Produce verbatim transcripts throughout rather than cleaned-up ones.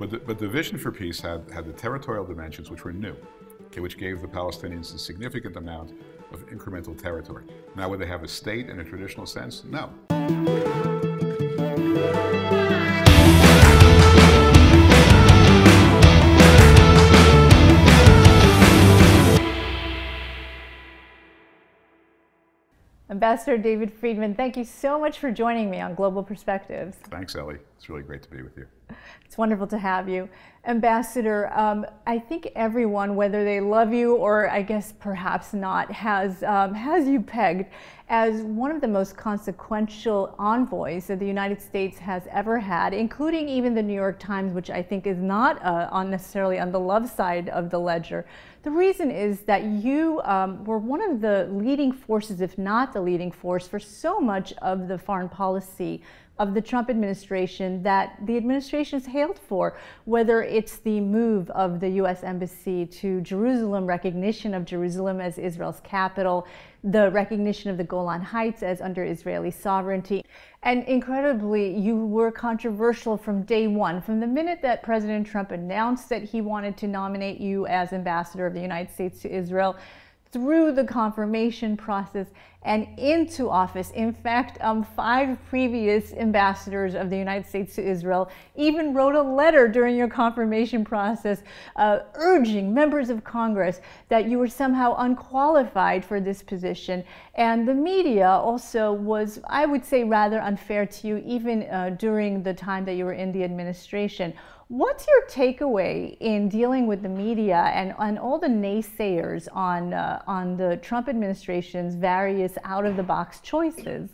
But the, but the vision for peace had, had the territorial dimensions, which were new, okay, which gave the Palestinians a significant amount of incremental territory. Now, would they have a state in a traditional sense? No. Ambassador David Friedman, thank you so much for joining me on Global Perspectives. Thanks, Ellie. It's really great to be with you. It's wonderful to have you. Ambassador, um, I think everyone, whether they love you or I guess perhaps not, has, um, has you pegged as one of the most consequential envoys that the United States has ever had, including even the New York Times, which I think is not uh, on necessarily on the love side of the ledger. The reason is that you um, were one of the leading forces, if not the leading force, for so much of the foreign policy of the Trump administration that the administration's hailed for, whether it's the move of the U S Embassy to Jerusalem, recognition of Jerusalem as Israel's capital, the recognition of the Golan Heights as under Israeli sovereignty. And incredibly, you were controversial from day one. From the minute that President Trump announced that he wanted to nominate you as ambassador of the United States to Israel, through the confirmation process and into office. In fact, um, five previous ambassadors of the United States to Israel even wrote a letter during your confirmation process uh, urging members of Congress that you were somehow unqualified for this position. And the media also was, I would say, rather unfair to you even uh, during the time that you were in the administration. What's your takeaway in dealing with the media and, and all the naysayers on, uh, on the Trump administration's various out-of-the-box choices?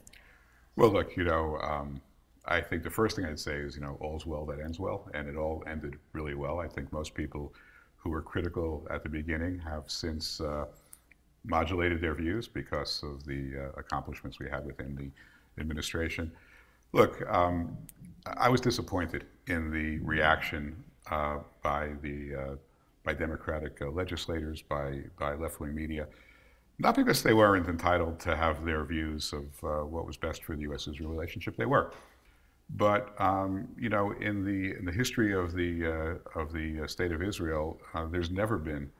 Well, look, you know, um, I think the first thing I'd say is, you know, all's well that ends well, and it all ended really well. I think most people who were critical at the beginning have since uh, modulated their views because of the uh, accomplishments we had within the administration. Look, um, I was disappointed in the reaction uh, by the uh, by Democratic uh, legislators, by by left-wing media, not because they weren't entitled to have their views of uh, what was best for the U S-Israel relationship. They were, but um, you know, in the in the history of the uh, of the uh, state of Israel, uh, there's never been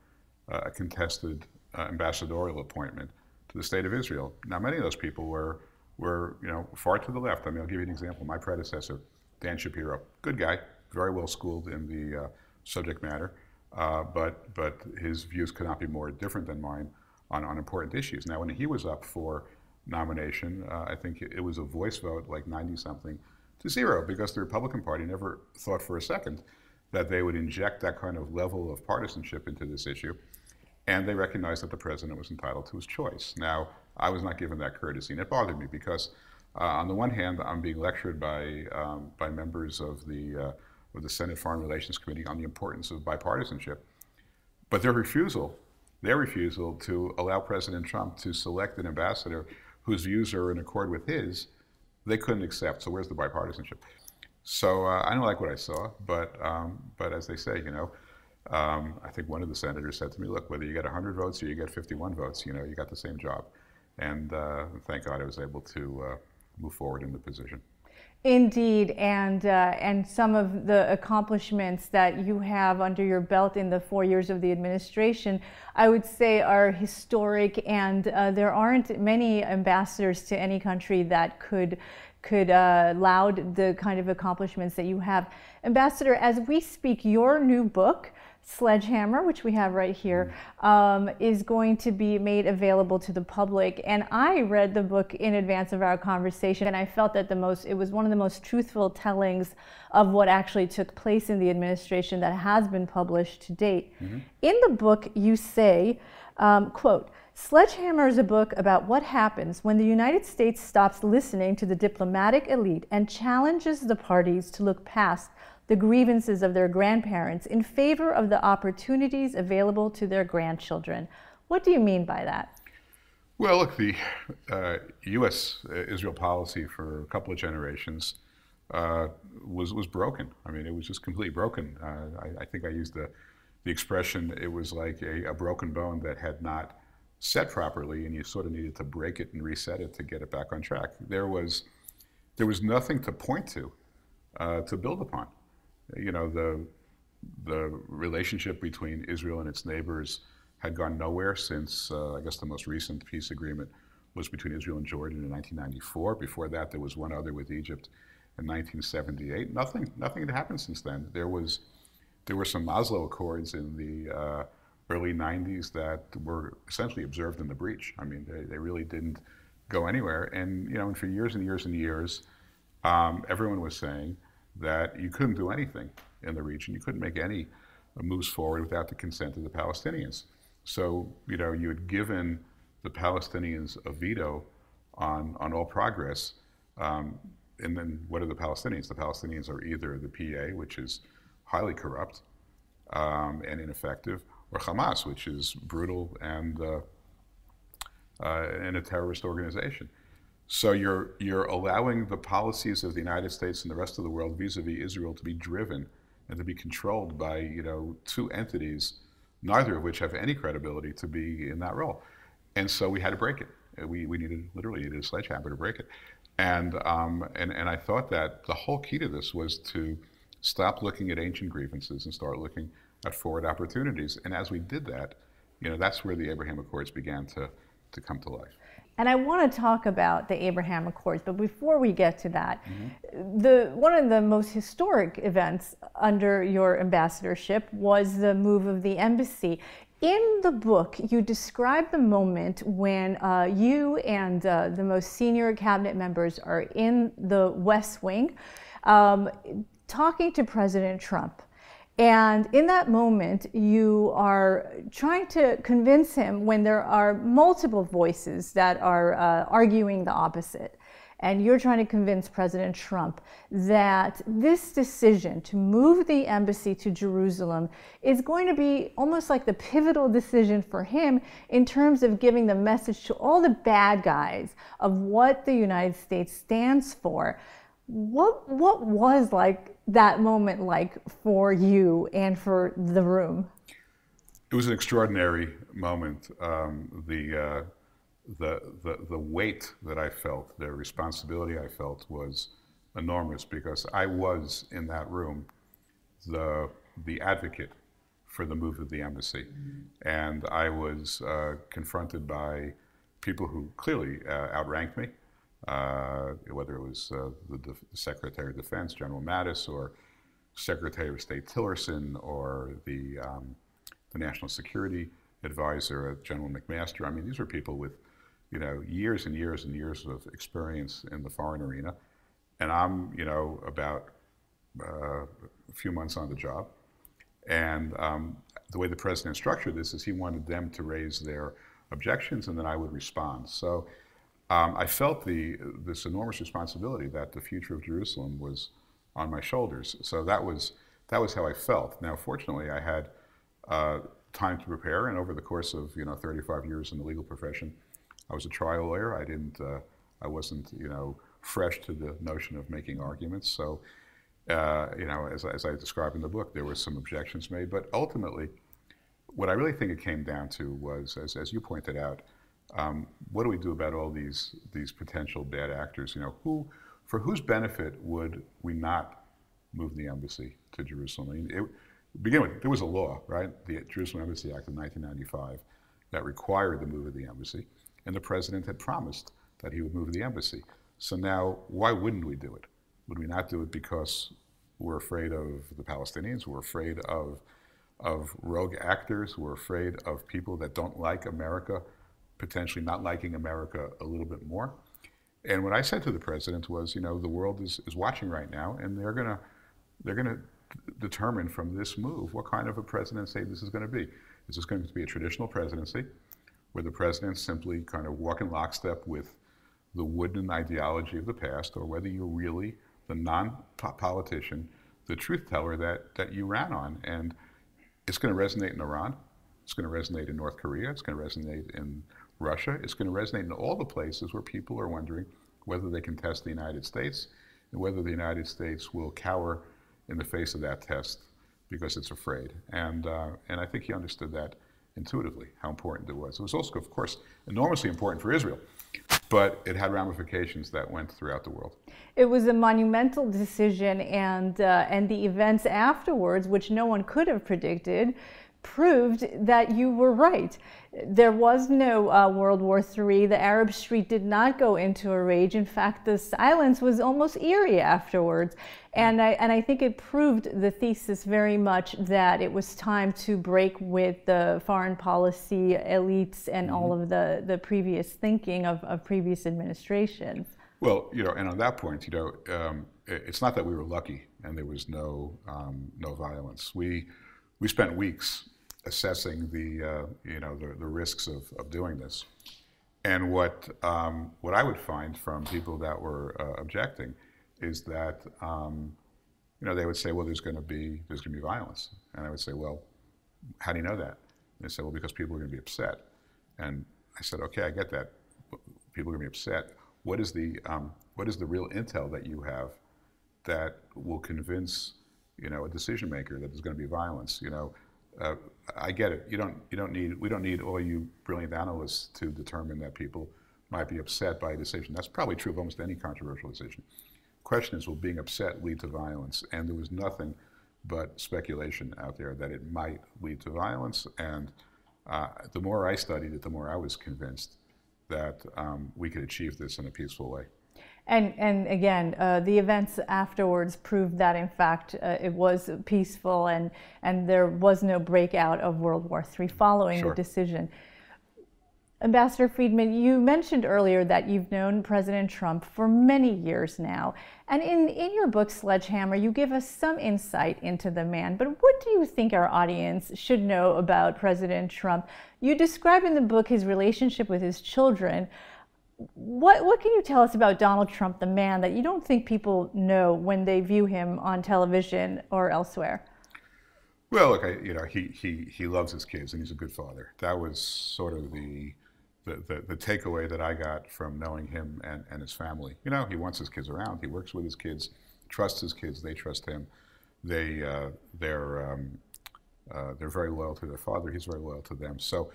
uh, a contested uh, ambassadorial appointment to the state of Israel. Now, many of those people were were you know far to the left. I mean, I'll give you an example. My predecessor, Dan Shapiro, good guy, very well schooled in the uh, subject matter, uh, but but his views could not be more different than mine on, on important issues. Now, when he was up for nomination, uh, I think it was a voice vote like ninety something to zero, because the Republican Party never thought for a second that they would inject that kind of level of partisanship into this issue, and they recognized that the president was entitled to his choice. Now, I was not given that courtesy, and it bothered me because Uh, on the one hand, I'm being lectured by um, by members of the uh, of the Senate Foreign Relations Committee on the importance of bipartisanship, but their refusal, their refusal to allow President Trump to select an ambassador whose views are in accord with his, they couldn't accept. So where's the bipartisanship? So uh, I don't like what I saw, but um, but as they say, you know, um, I think one of the senators said to me, "Look, whether you get one hundred votes or you get fifty-one votes, you know, you got the same job," and uh, thank God I was able to. Uh, move forward in the position. Indeed, and uh, and some of the accomplishments that you have under your belt in the four years of the administration, I would say, are historic, and uh, there aren't many ambassadors to any country that could could uh, laud the kind of accomplishments that you have. Ambassador, as we speak, your new book, Sledgehammer, which we have right here, um, is going to be made available to the public. And I read the book in advance of our conversation, and I felt that the most, it was one of the most truthful tellings of what actually took place in the administration that has been published to date. Mm-hmm. In the book, you say, um, quote, "Sledgehammer is a book about what happens when the United States stops listening to the diplomatic elite and challenges the parties to look past the grievances of their grandparents in favor of the opportunities available to their grandchildren." What do you mean by that? Well, look, the uh, U S Israel policy for a couple of generations uh, was, was broken. I mean, it was just completely broken. Uh, I, I think I used the, the expression, it was like a, a broken bone that had not set properly, and you sort of needed to break it and reset it to get it back on track. There was, there was nothing to point to, uh, to build upon. you know, the, the relationship between Israel and its neighbors had gone nowhere since, uh, I guess the most recent peace agreement was between Israel and Jordan in nineteen ninety-four. Before that, there was one other with Egypt in nineteen seventy-eight. Nothing, nothing had happened since then. There was, there were some Oslo Accords in the uh, early nineties that were essentially observed in the breach. I mean, they, they really didn't go anywhere. And, you know, and for years and years and years, um, everyone was saying that you couldn't do anything in the region. You couldn't make any moves forward without the consent of the Palestinians. So, you know, you had given the Palestinians a veto on, on all progress. Um, and then what are the Palestinians? The Palestinians are either the P A, which is highly corrupt um, and ineffective, or Hamas, which is brutal and, uh, uh, and a terrorist organization. So you're, you're allowing the policies of the United States and the rest of the world vis-a-vis Israel to be driven and to be controlled by, you know, two entities, neither of which have any credibility to be in that role. And so we had to break it. We, we needed, literally needed a sledgehammer to break it. And, um, and, and I thought that the whole key to this was to stop looking at ancient grievances and start looking at forward opportunities. And as we did that, you know, that's where the Abraham Accords began to, to come to life. And I want to talk about the Abraham Accords, but before we get to that, mm-hmm. the, one of the most historic events under your ambassadorship was the move of the embassy. In the book, you describe the moment when uh, you and uh, the most senior cabinet members are in the West Wing um, talking to President Trump. And in that moment, you are trying to convince him when there are multiple voices that are uh, arguing the opposite. And you're trying to convince President Trump that this decision to move the embassy to Jerusalem is going to be almost like the pivotal decision for him in terms of giving the message to all the bad guys of what the United States stands for. What, what was like that moment like for you and for the room? It was an extraordinary moment. Um, the, uh, the, the, the weight that I felt, the responsibility I felt was enormous because I was in that room the, the advocate for the move of the embassy. Mm-hmm. And I was uh, confronted by people who clearly uh, outranked me. Uh, whether it was uh, the, the Secretary of Defense, General Mattis, or Secretary of State Tillerson, or the, um, the National Security Advisor, uh, General McMaster. I mean, these were people with, you know, years and years and years of experience in the foreign arena. And I'm, you know, about uh, a few months on the job. And um, the way the president structured this is he wanted them to raise their objections, and then I would respond. So. Um, I felt the, this enormous responsibility that the future of Jerusalem was on my shoulders. So that was, that was how I felt. Now, fortunately, I had uh, time to prepare, and over the course of, you know, thirty-five years in the legal profession, I was a trial lawyer. I didn't, uh, I wasn't, you know, fresh to the notion of making arguments. So, uh, you know, as, as I describe in the book, there were some objections made. But ultimately, what I really think it came down to was, as, as you pointed out, Um, what do we do about all these these potential bad actors? You know, who, for whose benefit would we not move the embassy to Jerusalem? I mean, it, to begin with, there was a law, right? The Jerusalem Embassy Act of nineteen ninety-five that required the move of the embassy, and the president had promised that he would move the embassy. So now, why wouldn't we do it? Would we not do it because we're afraid of the Palestinians? We're afraid of of rogue actors? We're afraid of people that don't like America? Potentially not liking America a little bit more. And what I said to the president was, you know, the world is, is watching right now, and they're gonna, they're gonna determine from this move what kind of a presidency this is gonna be. Is this going to be a traditional presidency where the president's simply kind of walk in lockstep with the wooden ideology of the past, or whether you're really the non-politician, the truth teller that, that you ran on? And it's gonna resonate in Iran. It's going to resonate in North Korea. It's going to resonate in Russia. It's going to resonate in all the places where people are wondering whether they can test the United States and whether the United States will cower in the face of that test because it's afraid. And, uh, and I think he understood that intuitively, how important it was. It was also, of course, enormously important for Israel. But it had ramifications that went throughout the world. It was a monumental decision, and, uh, and the events afterwards, which no one could have predicted, proved that you were right. There was no uh, World War Three. The Arab Street did not go into a rage. In fact, the silence was almost eerie afterwards. And I, and I think it proved the thesis very much that it was time to break with the foreign policy elites and all of the, the previous thinking of, of previous administrations. Well, you know, and on that point, you know, um, it's not that we were lucky and there was no, um, no violence. We, we spent weeks assessing the, uh, you know, the, the risks of, of doing this. And what, um, what I would find from people that were uh, objecting is that, um, you know, they would say, well, there's going to be, there's going to be violence. And I would say, well, how do you know that? And they said, well, because people are going to be upset. And I said, okay, I get that. People are going to be upset. What is the, um, what is the real intel that you have that will convince, you know, a decision maker that there's going to be violence? You know, uh, I get it. You don't, you don't need, we don't need all you brilliant analysts to determine that people might be upset by a decision. That's probably true of almost any controversial decision. Question is, will being upset lead to violence? And there was nothing but speculation out there that it might lead to violence. And uh, the more I studied it, the more I was convinced that um, we could achieve this in a peaceful way. And, and again, uh, the events afterwards proved that, in fact, uh, it was peaceful, and, and there was no breakout of World War Three following sure. the decision. Ambassador Friedman, you mentioned earlier that you've known President Trump for many years now. And in, in your book, Sledgehammer, you give us some insight into the man. But what do you think our audience should know about President Trump? You describe in the book his relationship with his children. What, what can you tell us about Donald Trump, the man, that you don't think people know when they view him on television or elsewhere? Well, look, I, you know, he, he, he loves his kids, and he's a good father. That was sort of the... The, the, the takeaway that I got from knowing him and, and his family. You know, he wants his kids around, he works with his kids, trusts his kids, they trust him. They, uh, they're, um, uh, they're very loyal to their father, he's very loyal to them. So,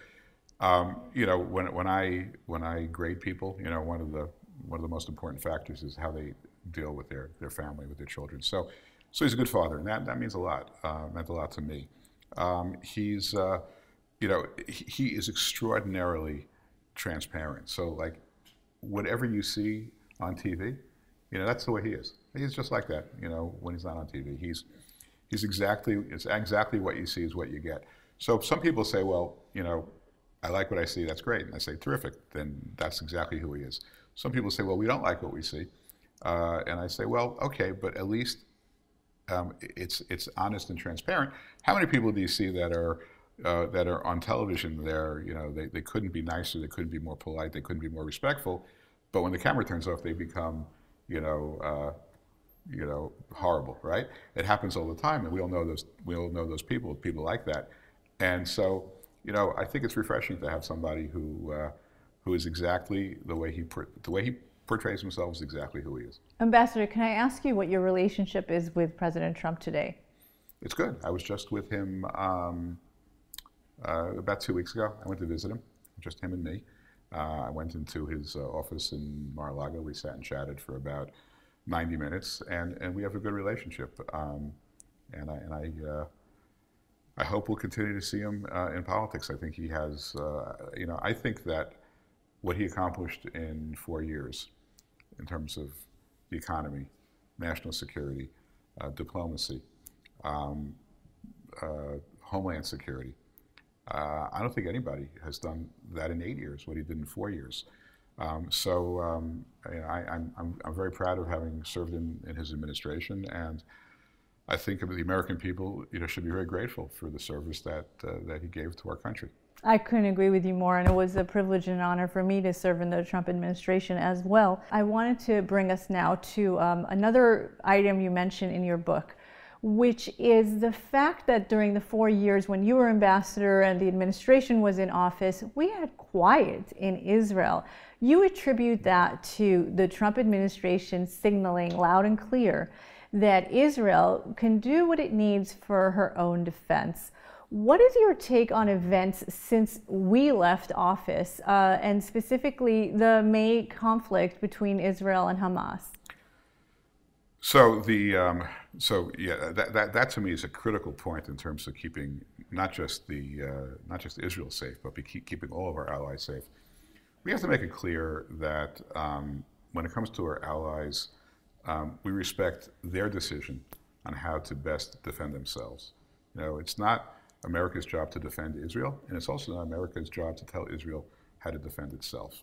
um, you know, when, when, I, when I grade people, you know, one of, the, one of the most important factors is how they deal with their, their family, with their children. So, so he's a good father, and that, that means a lot, uh, meant a lot to me. Um, he's, uh, you know, he, he is extraordinarily transparent. So, like, whatever you see on T V, you know, that's the way he is. He's just like that, you know, when he's not on T V. He's, he's exactly, it's exactly what you see is what you get. So some people say, well, you know, I like what I see, that's great. And I say, terrific, then that's exactly who he is. Some people say, well, we don't like what we see. Uh, and I say, well, okay, but at least um, it's, it's honest and transparent. How many people do you see that are Uh, that are on television there, you know, they, they couldn't be nicer, they couldn't be more polite, they couldn't be more respectful, but when the camera turns off, they become, you know, uh, you know, horrible, right? It happens all the time, and we all know those, we all know those people, people like that. And so, you know, I think it's refreshing to have somebody who, uh, who is exactly the way he, the way he portrays himself is exactly who he is. Ambassador, can I ask you what your relationship is with President Trump today? It's good. I was just with him, um, Uh, about two weeks ago. I went to visit him, just him and me. Uh, I went into his uh, office in Mar-a-Lago. We sat and chatted for about ninety minutes, and, and we have a good relationship. Um, and I, and I, uh, I hope we'll continue to see him uh, in politics. I think he has, uh, you know, I think that what he accomplished in four years in terms of the economy, national security, uh, diplomacy, um, uh, homeland security, Uh, I don't think anybody has done that in eight years, what he did in four years. Um, so um, I, I'm, I'm, I'm very proud of having served in, in his administration, and I think the American people, you know, should be very grateful for the service that, uh, that he gave to our country. I couldn't agree with you more, and it was a privilege and honor for me to serve in the Trump administration as well. I wanted to bring us now to um, another item you mentioned in your book, which is the fact that during the four years when you were ambassador and the administration was in office, we had quiet in Israel. You attribute that to the Trump administration signaling loud and clear that Israel can do what it needs for her own defense. What is your take on events since we left office, uh, and specifically the May conflict between Israel and Hamas? So the um, so yeah, that, that that to me is a critical point in terms of keeping not just the uh, not just Israel safe, but be keep, keeping all of our allies safe. We have to make it clear that um, when it comes to our allies, um, we respect their decision on how to best defend themselves. You know, it's not America's job to defend Israel, and it's also not America's job to tell Israel how to defend itself.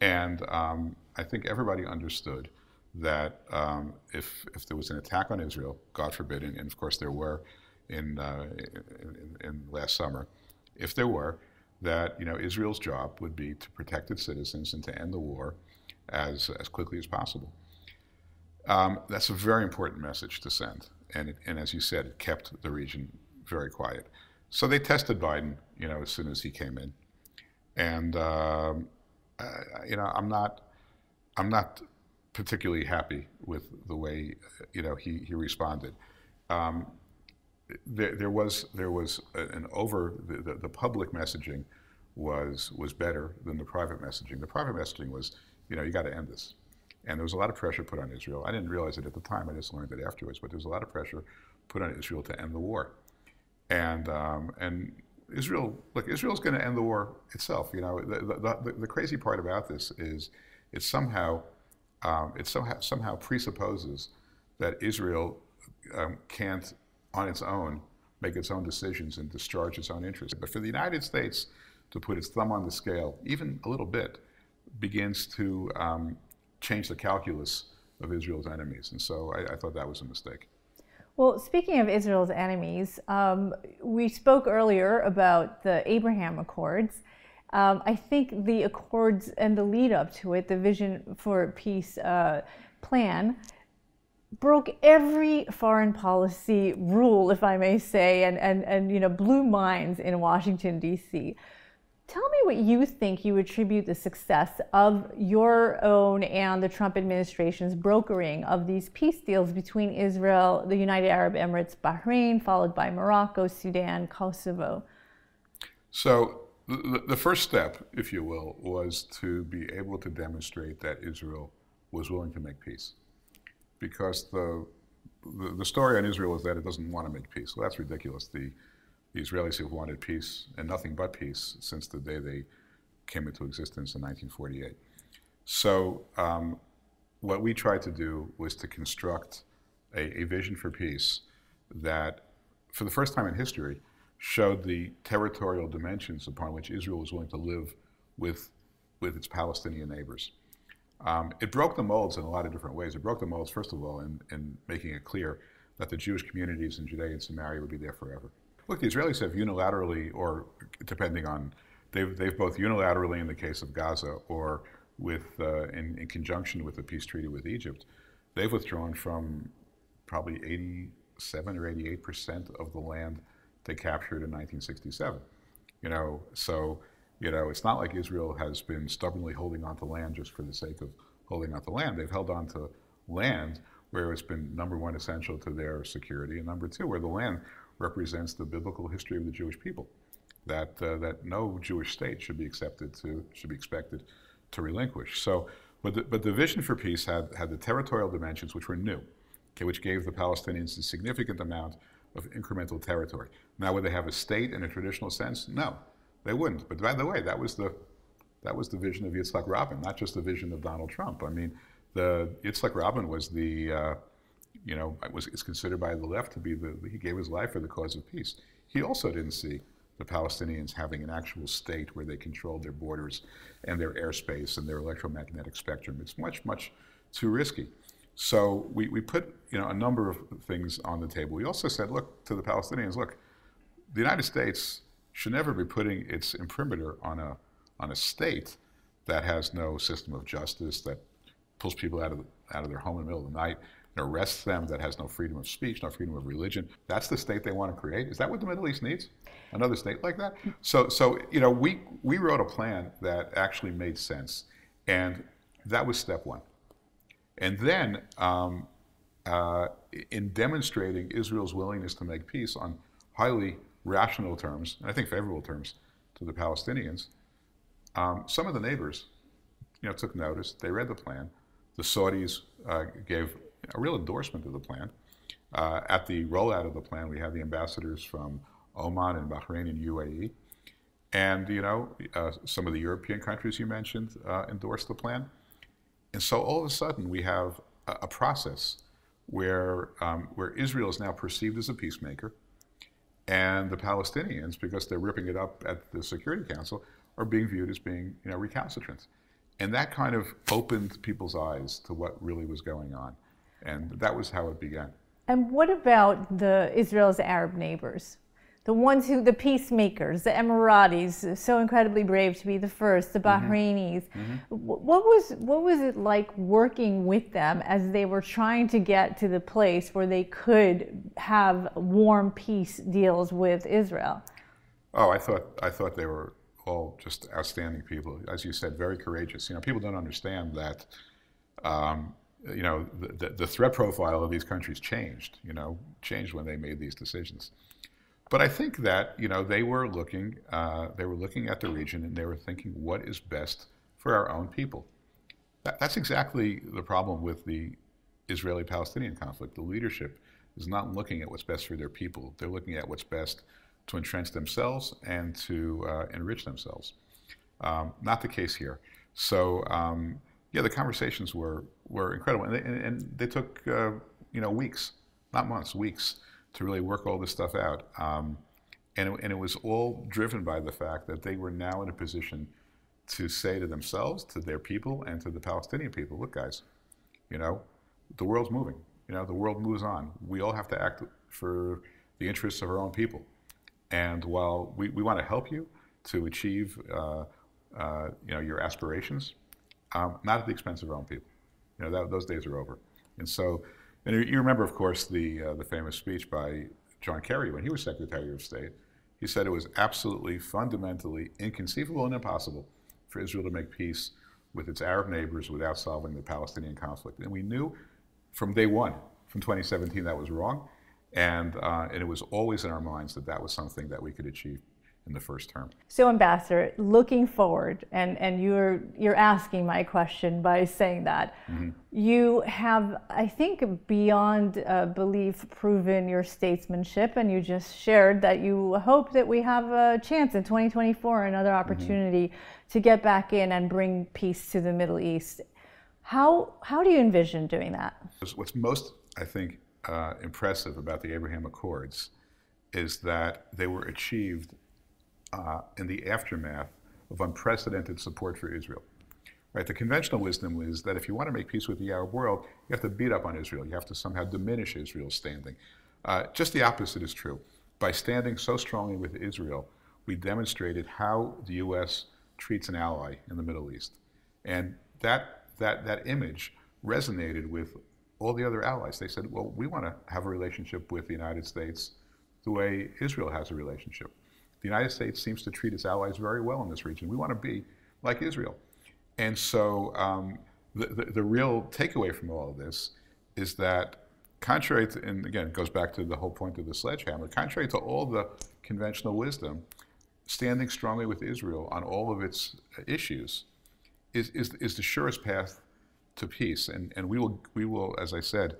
And um, I think everybody understood that um, if, if there was an attack on Israel, God forbid, and, and of course there were in, uh, in, in last summer, if there were, that you know, Israel's job would be to protect its citizens and to end the war as, as quickly as possible. Um, that's a very important message to send. And, it, and as you said, it kept the region very quiet. So they tested Biden you know, as soon as he came in. And um, uh, you know, I'm not, I'm not, particularly happy with the way you know he he responded. Um, there there was there was an over the, the, the public messaging was was better than the private messaging. The private messaging was you know you got to end this, and there was a lot of pressure put on Israel. I didn't realize it at the time. I just learned it afterwards. But there was a lot of pressure put on Israel to end the war, and um, and Israel look Israel's going to end the war itself. You know the the, the the crazy part about this is it's somehow. Um, it somehow, somehow presupposes that Israel um, can't, on its own, make its own decisions and discharge its own interests. But for the United States to put its thumb on the scale, even a little bit, begins to um, change the calculus of Israel's enemies. And so I, I thought that was a mistake. Well, speaking of Israel's enemies, um, we spoke earlier about the Abraham Accords. Um, I think the Accords and the lead up to it, the Vision for Peace uh, plan, broke every foreign policy rule, if I may say, and, and, and you know, blew minds in Washington, D C. Tell me what you think you attribute the success of your own and the Trump administration's brokering of these peace deals between Israel, the United Arab Emirates, Bahrain, followed by Morocco, Sudan, Kosovo. So. The first step, if you will, was to be able to demonstrate that Israel was willing to make peace. Because the, the, the story on Israel is that it doesn't want to make peace. Well, that's ridiculous. The, the Israelis have wanted peace and nothing but peace since the day they came into existence in nineteen forty-eight. So um, what we tried to do was to construct a, a vision for peace that, for the first time in history, showed the territorial dimensions upon which Israel was willing to live with, with its Palestinian neighbors. Um, it broke the molds in a lot of different ways. It broke the molds, first of all, in, in making it clear that the Jewish communities in Judea and Samaria would be there forever. Look, the Israelis have unilaterally, or depending on, they've, they've both unilaterally in the case of Gaza or with, uh, in, in conjunction with the peace treaty with Egypt, they've withdrawn from probably eighty-seven or eighty-eight percent of the land they captured in nineteen sixty-seven, you know, so, you know, it's not like Israel has been stubbornly holding on to land just for the sake of holding on to land. They've held on to land where it's been, number one, essential to their security, and number two, where the land represents the biblical history of the Jewish people, that, uh, that no Jewish state should be accepted to, should be expected to relinquish. So, but the, but the vision for peace had, had the territorial dimensions, which were new, okay, which gave the Palestinians a significant amount of incremental territory. Now, would they have a state in a traditional sense? No, they wouldn't. But by the way, that was the, that was the vision of Yitzhak Rabin, not just the vision of Donald Trump. I mean, the, Yitzhak Rabin was the, uh, you know, was, is considered by the left to be the, he gave his life for the cause of peace. He also didn't see the Palestinians having an actual state where they controlled their borders and their airspace and their electromagnetic spectrum. It's much, much too risky. So we, we put you know, a number of things on the table. We also said, look, to the Palestinians, look, the United States should never be putting its imprimatur on a, on a state that has no system of justice, that pulls people out of, out of their home in the middle of the night and arrests them, that has no freedom of speech, no freedom of religion. That's the state they want to create. Is that what the Middle East needs? Another state like that? So, so you know, we, we wrote a plan that actually made sense, and that was step one. And then, um, uh, in demonstrating Israel's willingness to make peace on highly rational terms, and I think favorable terms, to the Palestinians, um, some of the neighbors, you know, took notice. They read the plan. The Saudis uh, gave a real endorsement of the plan. Uh, at the rollout of the plan, we had the ambassadors from Oman and Bahrain and U A E. And, you know, uh, some of the European countries you mentioned uh, endorsed the plan. And so all of a sudden we have a, a process where, um, where Israel is now perceived as a peacemaker, and the Palestinians, because they're ripping it up at the Security Council, are being viewed as being, you know, recalcitrant. And that kind of opened people's eyes to what really was going on. And that was how it began. And what about the Israel's Arab neighbors? The ones who, the peacemakers, the Emiratis, so incredibly brave to be the first, the Bahrainis. Mm-hmm. What was, what was it like working with them as they were trying to get to the place where they could have warm peace deals with Israel? Oh, I thought, I thought they were all just outstanding people. As you said, very courageous. You know, people don't understand that, um, you know, the, the threat profile of these countries changed, you know, changed when they made these decisions. But I think that, you know, they were looking, uh, they were looking at the region, and they were thinking, what is best for our own people? That, that's exactly the problem with the Israeli-Palestinian conflict. The leadership is not looking at what's best for their people. They're looking at what's best to entrench themselves and to uh, enrich themselves. Um, not the case here. So, um, yeah, the conversations were, were incredible. And they, and, and they took, uh, you know, weeks, not months, weeks, to really work all this stuff out. Um, and, it, and it was all driven by the fact that they were now in a position to say to themselves, to their people, and to the Palestinian people, look guys, you know, the world's moving, you know, the world moves on. We all have to act for the interests of our own people. And while we, we want to help you to achieve, uh, uh, you know, your aspirations, um, not at the expense of our own people. You know, that, those days are over. And so, and you remember, of course, the, uh, the famous speech by John Kerry when he was Secretary of State. He said it was absolutely, fundamentally inconceivable and impossible for Israel to make peace with its Arab neighbors without solving the Palestinian conflict. And we knew from day one, from twenty seventeen, that was wrong. And, uh, and it was always in our minds that that was something that we could achieve in the first term. So, Ambassador, looking forward, and, and you're, you're asking my question by saying that, mm-hmm. you have, I think, beyond uh, belief, proven your statesmanship, and you just shared that you hope that we have a chance in twenty twenty-four, another opportunity mm-hmm. to get back in and bring peace to the Middle East. How, how do you envision doing that? What's most, I think, uh, impressive about the Abraham Accords is that they were achieved Uh, in the aftermath of unprecedented support for Israel. Right? The conventional wisdom is that if you want to make peace with the Arab world, you have to beat up on Israel. You have to somehow diminish Israel's standing. Uh, just the opposite is true. By standing so strongly with Israel, we demonstrated how the U S treats an ally in the Middle East. And that, that, that image resonated with all the other allies. They said, well, we want to have a relationship with the United States the way Israel has a relationship. The United States seems to treat its allies very well in this region. We want to be like Israel. And so um, the, the, the real takeaway from all of this is that, contrary to, and again, it goes back to the whole point of the sledgehammer, contrary to all the conventional wisdom, standing strongly with Israel on all of its issues is, is, is the surest path to peace. And, and we will, we will, as I said,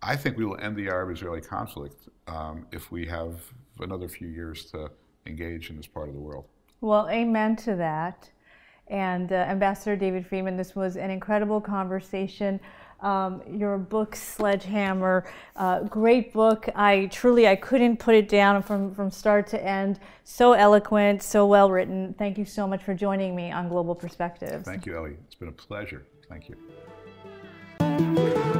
I think we will end the Arab-Israeli conflict um, if we have another few years to engage in this part of the world. Well, amen to that. And uh, Ambassador David Friedman, this was an incredible conversation. Um, your book, Sledgehammer, uh, great book. I truly, I couldn't put it down from, from start to end. So eloquent, so well written. Thank you so much for joining me on Global Perspectives. Thank you, Ellie. It's been a pleasure. Thank you.